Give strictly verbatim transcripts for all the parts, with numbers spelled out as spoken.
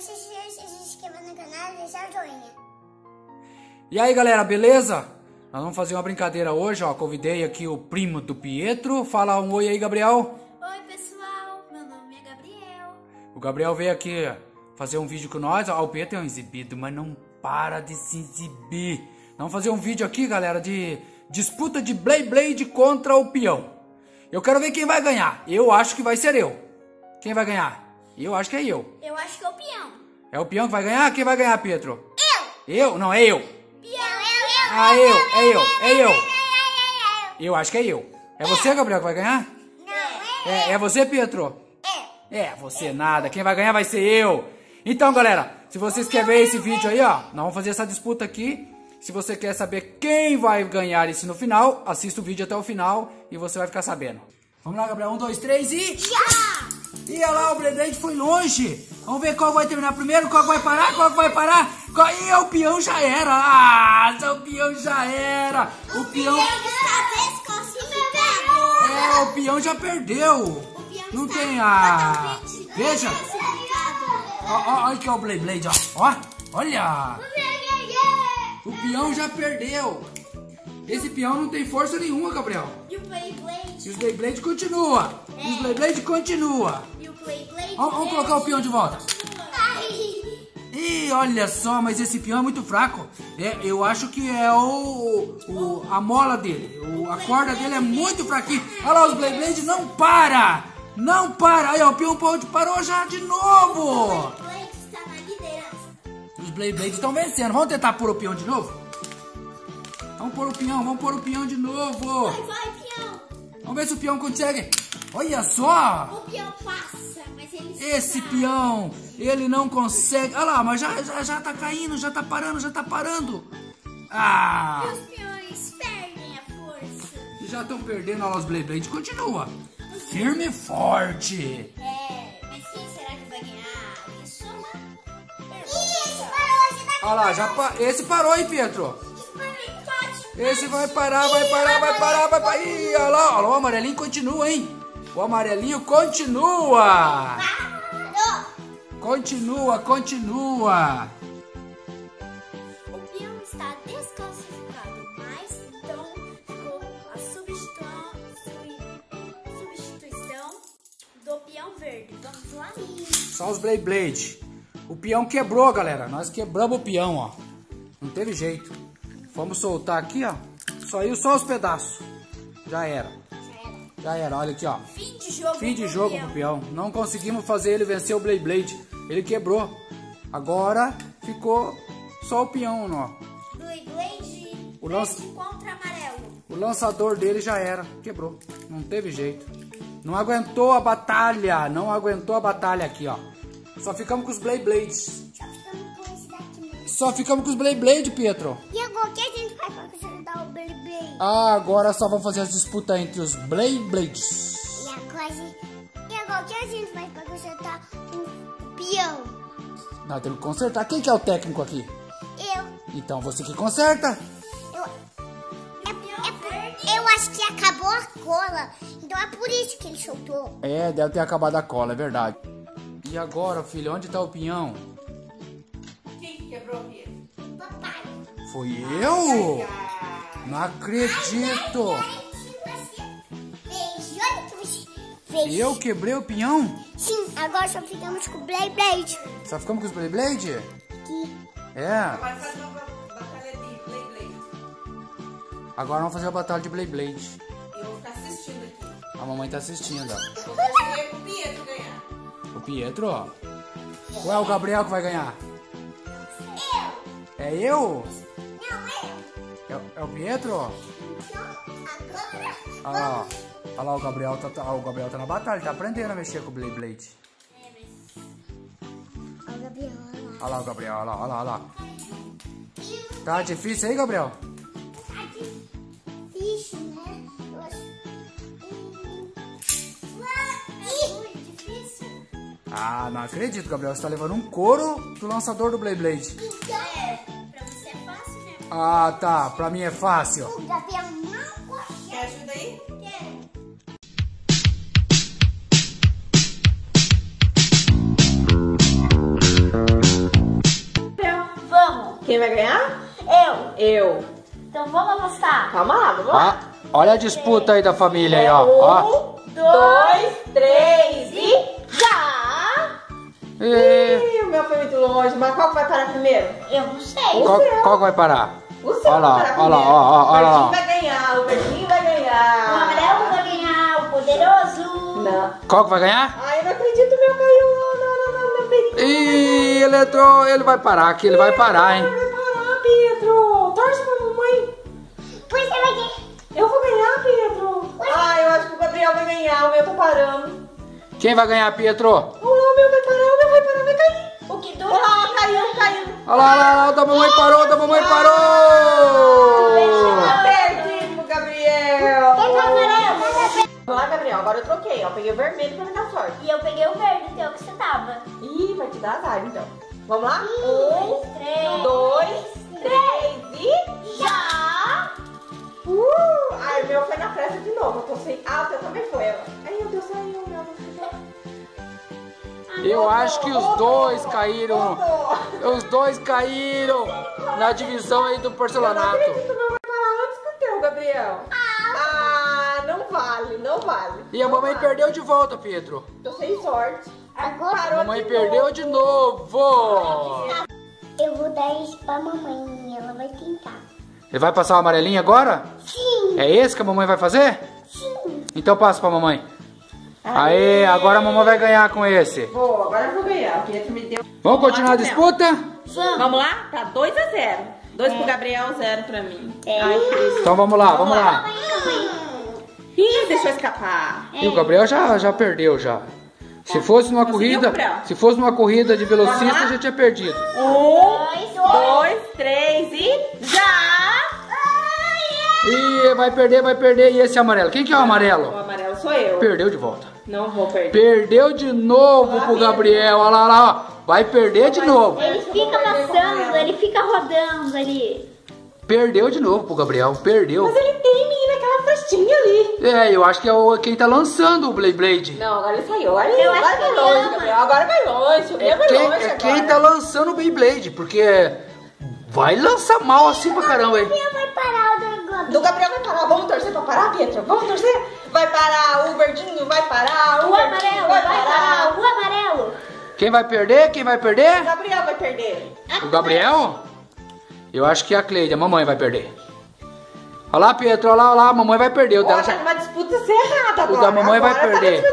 se inscreva no canal e deixar o joinha. E aí galera, beleza? Nós vamos fazer uma brincadeira hoje, ó. Convidei aqui o primo do Pietro. Fala um oi aí, Gabriel. Oi pessoal, meu nome é Gabriel. O Gabriel veio aqui fazer um vídeo com nós. Ó, o Pietro é um exibido, mas não para de se exibir. Vamos fazer um vídeo aqui, galera, de disputa de Beyblade contra o peão. Eu quero ver quem vai ganhar. Eu acho que vai ser eu. Quem vai ganhar? Eu acho que é eu. Eu acho que é o peão. É o peão que vai ganhar? Quem vai ganhar, Pietro? Eu. Eu? Não, é eu. Peão, eu, eu. Ah, eu, é eu, é eu. Eu acho que é eu. É você, Gabriel, que vai ganhar? Não, é eu. É você, Pietro? É. É, você nada. Quem vai ganhar vai ser eu. Então, galera, se vocês querem ver esse vídeo aí, ó, nós vamos fazer essa disputa aqui. Se você quer saber quem vai ganhar isso no final, assista o vídeo até o final e você vai ficar sabendo. Vamos lá, Gabriel. Um, dois, três e... Yeah! E olha lá, o Beyblade foi longe. Vamos ver qual vai terminar primeiro, qual vai parar, qual vai parar. Qual... E o peão já era. Ah, o peão já era. O, o peão... peão está desclassificado. É, o peão já perdeu. O peão não está tem a... Veja. Olha que é o Beyblade, ó. Ó, olha. O peão já perdeu. Esse peão não tem força nenhuma, Gabriel. E o Beyblade? E os Beyblade continua. É. Os Beyblade continua. E o Beyblade? Vamos é. colocar o peão de volta. Ih, olha só, mas esse peão é muito fraco. É, eu acho que é o, o a mola dele. O, a corda dele é muito fraquinha. Olha lá, os Beyblade não para. Não para. Aí, ó, o peão parou já de novo. O Beyblade está na liderança. Os Beyblade estão vencendo. Vamos tentar pôr o peão de novo? Vamos pôr o peão, vamos pôr o peão de novo. Vai, vai, peão. Vamos ver se o peão consegue. Olha só. O peão passa, mas ele Esse sai. peão, ele não consegue. Olha lá, mas já, já, já tá caindo, já tá parando, já tá parando. Ah. E os peões perdem a força. E já estão perdendo, olha lá, os Beyblade. Continua. Os firme e forte. É, mas quem será que vai ganhar? Isso, Ih, parou, Olha lá, já pa... esse parou, hein, Pietro? Esse vai parar, vai parar, vai parar, vai parar. Ih, olha lá, olha lá, o amarelinho continua, hein? O amarelinho continua. Continua, continua. O peão está desclassificado, mas então ficou a substituição do peão verde. Vamos lá. Só os Beyblade. O peão quebrou, galera. Nós quebramos o peão, ó. Não teve jeito. Vamos soltar aqui, ó. Saiu só os pedaços. Já era. Já era. Já era. Olha aqui, ó. Fim de jogo. Fim de jogo pro peão. Não conseguimos fazer ele vencer o Beyblade. Ele quebrou. Agora ficou só o peão, ó. Beyblade. O lance contra amarelo. O lançador dele já era. Quebrou. Não teve jeito. Não aguentou a batalha. Não aguentou a batalha aqui, ó. Só ficamos com os Beyblades. Só ficamos com os Beyblade, Pietro. E agora o que a gente vai fazer para ajudar o Beyblade? Ah, agora só vamos fazer as disputas entre os Beyblades. E agora, e agora o que a gente vai para consertar o peão? Nós temos que consertar. Quem que é o técnico aqui? Eu. Então você que conserta. Eu, é, é, eu acho que acabou a cola. Então é por isso que ele soltou. É, deve ter acabado a cola, é verdade. E agora, filho, onde está o peão? Papai. Foi eu? Não acredito. Eu quebrei o pinhão? Sim, agora só ficamos com o Beyblade. Só ficamos com os Beyblade? Sim. É. Agora vamos fazer a batalha de Beyblade. Eu vou ficar assistindo aqui. A mamãe tá assistindo. Eu quero ver o Pietro ganhar. O Pietro? Ou é o Gabriel que vai ganhar? É eu? Não, eu. É, é o Pietro? Então, agora... Olha lá, olha lá, o Gabriel tá, tá, o Gabriel tá na batalha, tá aprendendo a mexer com o Beyblade. É, mas... Olha o Gabriel, olha lá. Olha lá o Gabriel, olha lá, olha lá, olha lá. Tá difícil aí, Gabriel? Tá difícil, né? Eu acho... É muito difícil. Ah, não acredito, Gabriel. Você tá levando um couro do lançador do Beyblade. Então... Ah, tá. Pra mim é fácil. O Gabriel não consegue. Quer ajuda aí? Quero. Yeah. Quem vai ganhar? Eu. Eu. Então vamos apostar. Calma lá, vamos lá. Ah, olha a disputa aí da família aí, ó. Um, dois, três e já! E... Ih, o meu foi muito longe. Mas qual que vai parar primeiro? Eu não sei. Qual, qual que vai parar? O seu vai parar primeiro. Olha lá, olha lá. O verdinho vai ganhar, o verdinho vai ganhar. O amarelo vai ganhar, o poderoso. Não. Qual que vai ganhar? Ah, eu não acredito, meu caiu. Ih, ele entrou, ele vai parar aqui, ele vai parar, hein? Ele vai parar, Pietro. Torce pra mamãe. Pois você vai ganhar. Eu vou ganhar, Pietro. Ah, eu acho que o Gabriel vai ganhar, o meu tá parando. Quem vai ganhar, Pietro? Olha lá, o meu vai parar, o meu vai parar, vai cair. O que dura? Olha lá, caiu, caiu. Olha lá, olha lá, o da mamãe parou, o da mamãe parou. Tá perdido pro Gabriel. Vamos lá, Gabriel, agora eu troquei, ó. Eu peguei o vermelho pra me dar sorte. E eu peguei o verde, que é o que você tava. Ih, vai te dar azar, então. Vamos lá? Um, três, dois, três e já! Uh! Ai, o meu foi na fresta de novo. Eu tô sem alta, também foi ela. Ai, meu Deus, saiu, meu Deus. Eu acho que os dois caíram. Os dois caíram na divisão aí do porcelanato. Eu não acredito, meu, vai falar antes que o teu, Gabriel. Não vale, não vale. E a mamãe perdeu de volta, Pietro. Tô sem sorte. Agora a mamãe perdeu de novo. Eu vou dar isso pra mamãe, ela vai tentar. Ele vai passar o amarelinho agora? Sim. É esse que a mamãe vai fazer? Sim. Então passa pra mamãe. Aê, agora a mamãe vai ganhar com esse. Vou, agora eu vou ganhar. O Pietro me deu. Vamos continuar a disputa? Vamos. Vamos lá? Tá dois a zero. dois pro Gabriel, zero pra mim. É. Ai, então vamos lá, vamos, vamos lá. lá. Ih, deixou escapar. E o Gabriel já, já perdeu já. Se fosse numa Conseguiu, corrida, Gabriel? se fosse numa corrida de velocista, já tinha perdido. Um, dois, três e já! Ih, vai perder, vai perder. E esse amarelo? Quem que é o amarelo? O amarelo sou eu. Perdeu de volta. Não vou perder. Perdeu de novo ah, pro Gabriel. Olha lá, olha lá. Vai perder Não, de novo. Ele fica passando, ele fica rodando ali. Perdeu de novo pro Gabriel, perdeu. Mas ele tem menina aquela festinha ali. É, eu acho que é o, quem tá lançando o Beyblade. Não, agora ele saiu. Olha, eu agora vai longe, Gabriel. Agora vai longe. É, vai quem, longe é quem tá lançando o Beyblade, porque vai lançar mal assim pra caramba, hein? O Gabriel vai parar, o Gabriel. Do Gabriel vai parar. Vamos torcer pra parar, Pietro? Vamos torcer? Vai parar, o verdinho vai parar, o, o amarelo vai parar. O amarelo. Quem vai perder? Quem vai perder? O Gabriel vai perder. O Gabriel? Eu acho que a Cleide, a mamãe vai perder. Olha lá, Pietro, olha lá, olha lá, a mamãe vai perder. O dela já... uma disputa cerrada agora. O da mamãe agora vai perder. Tá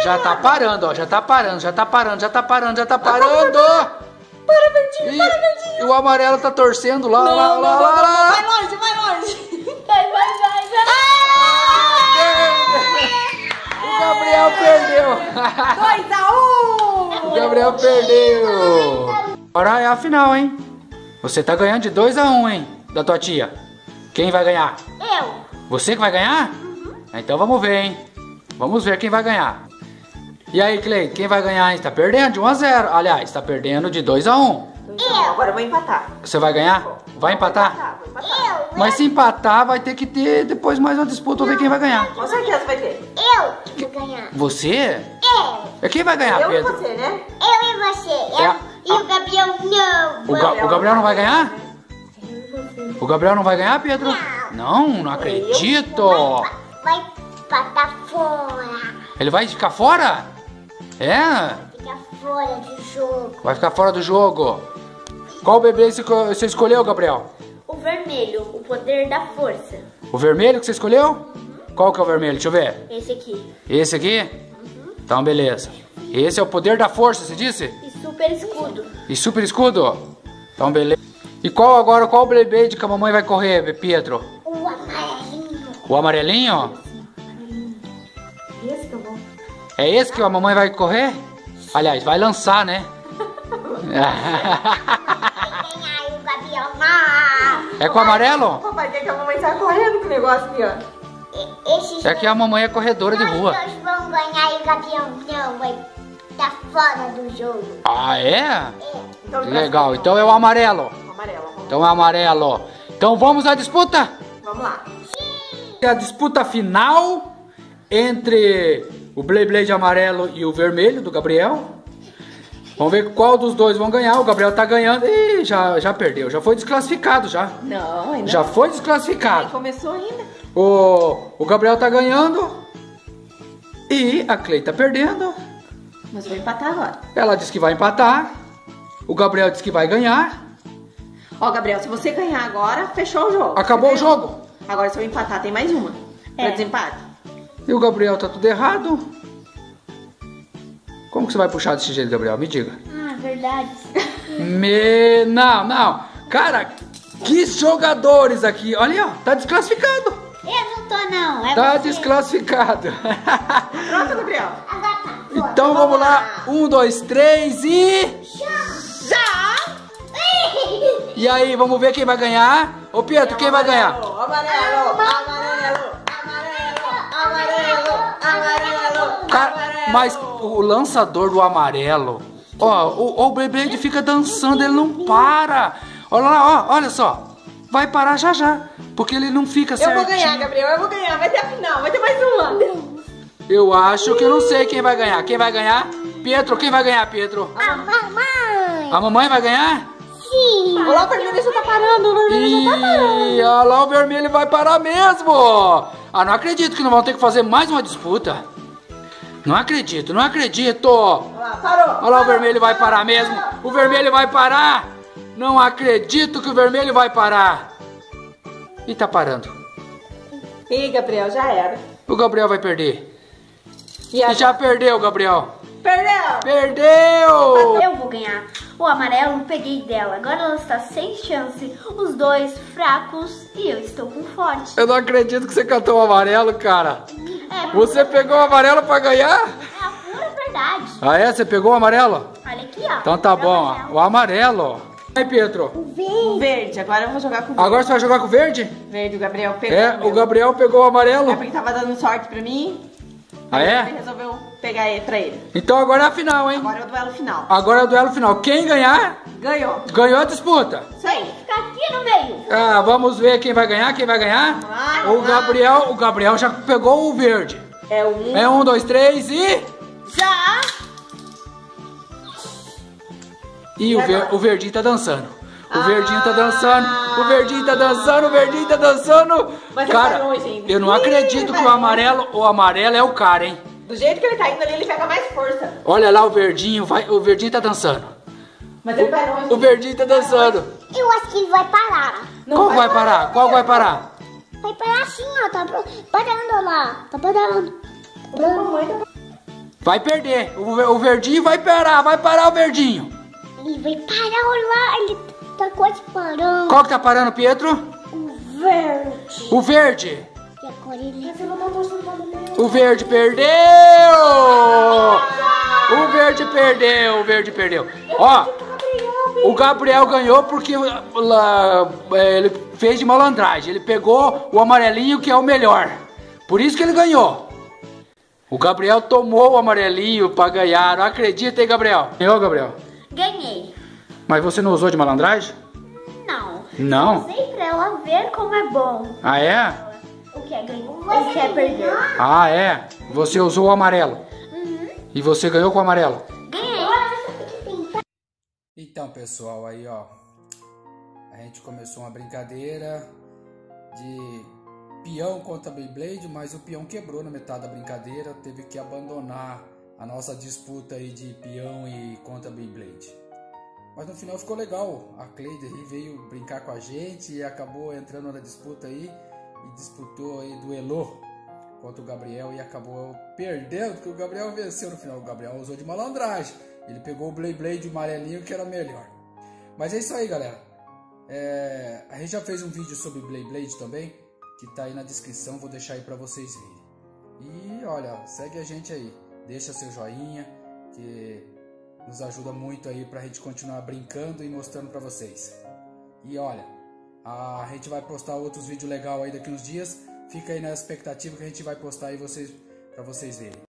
já tá parando, ó, já tá parando, já tá parando, já tá parando, já tá parando. Para, verdinho, e... para, verdinho. E o amarelo tá torcendo lá, não, lá, não, lá, não, lá, não, lá. Vai longe, vai longe. Vai, vai, vai, vai. Ah! O Gabriel perdeu. dois a um. O Gabriel perdeu. Agora é a final, hein? Você tá ganhando de dois a um, hein? Da tua tia. Quem vai ganhar? Eu. Você que vai ganhar? Uhum. Então vamos ver, hein? Vamos ver quem vai ganhar. E aí, Cleide, quem vai ganhar? Está perdendo de um a zero. Aliás, tá perdendo de dois a um. Eu. Agora eu vou empatar. Você vai ganhar? Vai empatar? Vou empatar, vou empatar. Eu. Mas se empatar, vai ter que ter depois mais uma disputa pra ver quem vai ganhar. Com certeza vai ter. Eu que vou ganhar. Você? Eu. Quem vai ganhar, eu Pedro? Eu e você, né? Eu e você. Eu... É. E o Gabriel não. O, Ga o Gabriel não vai ganhar? O Gabriel não vai ganhar, Pedro? Não, não, não acredito. Vai patar fora. Ele vai ficar fora? É? Vai ficar fora do jogo. Vai ficar fora do jogo. Qual bebê você escolheu, Gabriel? O vermelho, o poder da força. O vermelho que você escolheu? Uhum. Qual que é o vermelho? Deixa eu ver. Esse aqui. Esse aqui? Uhum. Então, beleza. Esse é o poder da força, você disse? Super escudo. E super escudo? Então beleza. E qual agora, qual o Beyblade que a mamãe vai correr, Pietro? O amarelinho. O amarelinho? Esse que eu vou. É esse que a mamãe vai correr? Aliás, vai lançar, né? É com o amarelo? Papai, tem que a mamãe sai correndo com o negócio aqui, ó. É que a mamãe é corredora de rua. Nós vamos ganhar e o Gabriel não vai... Tá fora do jogo. Ah, é? É. Então, legal, então é o amarelo. O amarelo. Então é o amarelo. Então vamos à disputa? Vamos lá. Sim. A disputa final entre o Beyblade amarelo e o vermelho do Gabriel. Vamos ver qual dos dois vão ganhar. O Gabriel tá ganhando. Ih, já, já perdeu. Já foi desclassificado já. Não, ainda já foi desclassificado. Nem começou ainda. O, o Gabriel tá ganhando. E a Cleide tá perdendo. Mas vai empatar agora. Ela disse que vai empatar. O Gabriel disse que vai ganhar. Ó, Gabriel, se você ganhar agora, fechou o jogo. Acabou o jogo. Agora se eu empatar, tem mais uma. É. Pra desempate. E o Gabriel tá tudo errado. Como que você vai puxar desse jeito, Gabriel? Me diga. Ah, verdade. Me... Não, não. Cara, que jogadores aqui. Olha aí, ó. Tá desclassificado. Eu não tô, não. É tá você. Desclassificado. Pronto, Gabriel. Agora tá. Boa. Então vamos, vamos lá. lá. Um, dois, três e... Já! E aí, vamos ver quem vai ganhar. Ô, Pietro, é quem amarelo, vai ganhar? Amarelo, amarelo, amarelo, amarelo, Cara, amarelo. Mas o lançador do amarelo, ó, o, o Beyblade fica dançando, ele não para. Olha lá, ó, olha só. Vai parar já já, porque ele não fica certinho. Eu vou ganhar, Gabriel, eu vou ganhar. Vai ter a final, vai ter mais uma. Eu acho que eu não sei quem vai ganhar. Quem vai ganhar? Pietro, quem vai ganhar, Pietro? A mamãe. A mamãe vai ganhar? Sim. Olha lá, o vermelho já tá parando, o vermelho já tá parando. E olha lá, o vermelho vai parar mesmo. Ah, não acredito que não vão ter que fazer mais uma disputa. Não acredito, não acredito. Olha lá, parou. Olha lá, o vermelho vai parar mesmo. O vermelho vai parar. Não acredito que o vermelho vai parar. E tá parando. E Gabriel, já era. O Gabriel vai perder. E, e já perdeu, Gabriel. Perdeu! Perdeu! Eu vou ganhar. O amarelo eu peguei dela. Agora ela está sem chance. Os dois fracos e eu estou com forte. Eu não acredito que você cantou o amarelo, cara. É, você pegou o amarelo pra ganhar? É a pura verdade. Ah, é? Você pegou o amarelo? Olha aqui, ó. Então tá bom, amarelo. O amarelo. Aí, Pietro. O verde. O verde. Agora eu vou jogar com o verde. Agora você vai jogar com o verde? Verde, o Gabriel pegou. É, o, o Gabriel pegou o amarelo. É porque tava dando sorte pra mim. Ah, é? Ele resolveu pegar ele pra ele. Então agora é a final, hein? Agora é o duelo final. Agora é o duelo final. Quem ganhar? Ganhou. Ganhou a disputa. Isso aí. Fica aqui no meio. Ah, vamos ver quem vai ganhar, quem vai ganhar? Vai, o vai. Gabriel, o Gabriel já pegou o verde. É o um. É um, dois, três e... Já! E o, ver, o verdinho tá dançando. O verdinho tá dançando, ah, o verdinho tá dançando, o verdinho tá dançando. Mas cara, tá longe, eu não acredito que o amarelo, o amarelo é o cara, hein? Do jeito que ele tá indo ali, ele pega mais força. Olha lá o verdinho, vai, o verdinho tá dançando. Mas ele vai longe. O verdinho tá dançando. Eu acho que ele vai parar. Não Qual vai, vai parar? parar? Qual vai parar? Vai parar assim, ó, tá parando lá, tá parando. Vai perder, o, o verdinho vai parar, vai parar o verdinho. Ele vai parar lá, ele... Tá quase parando. Qual que tá parando, Pietro? O verde. O verde. E agora ele... O verde perdeu! O verde perdeu, o verde perdeu. Ó, o Gabriel ganhou porque ele fez de malandragem. Ele pegou o amarelinho que é o melhor. Por isso que ele ganhou. O Gabriel tomou o amarelinho pra ganhar. Não acredita, hein, Gabriel? Ganhou, Gabriel? Ganhei. Mas você não usou de malandragem? Não. Não? Eu usei pra ela ver como é bom. Ah, é? O que é ganhar? O que é perder. Ah, é? Você usou o amarelo. Uhum. E você ganhou com o amarelo? Ganhei. Então, pessoal, aí, ó. A gente começou uma brincadeira de peão contra Beyblade, mas o peão quebrou na metade da brincadeira. Teve que abandonar a nossa disputa aí de peão e contra Beyblade. Mas no final ficou legal, a Cleide veio brincar com a gente e acabou entrando na disputa aí e disputou aí, duelou contra o Gabriel e acabou perdendo, porque o Gabriel venceu no final. O Gabriel usou de malandragem, ele pegou o Beyblade amarelinho que era melhor. Mas é isso aí, galera. É... A gente já fez um vídeo sobre Beyblade também, que tá aí na descrição, vou deixar aí pra vocês verem. E olha, segue a gente aí, deixa seu joinha, que... nos ajuda muito aí pra gente continuar brincando e mostrando pra vocês. E olha, a gente vai postar outros vídeos legais aí daqui uns dias. Fica aí na expectativa que a gente vai postar aí vocês, pra vocês verem.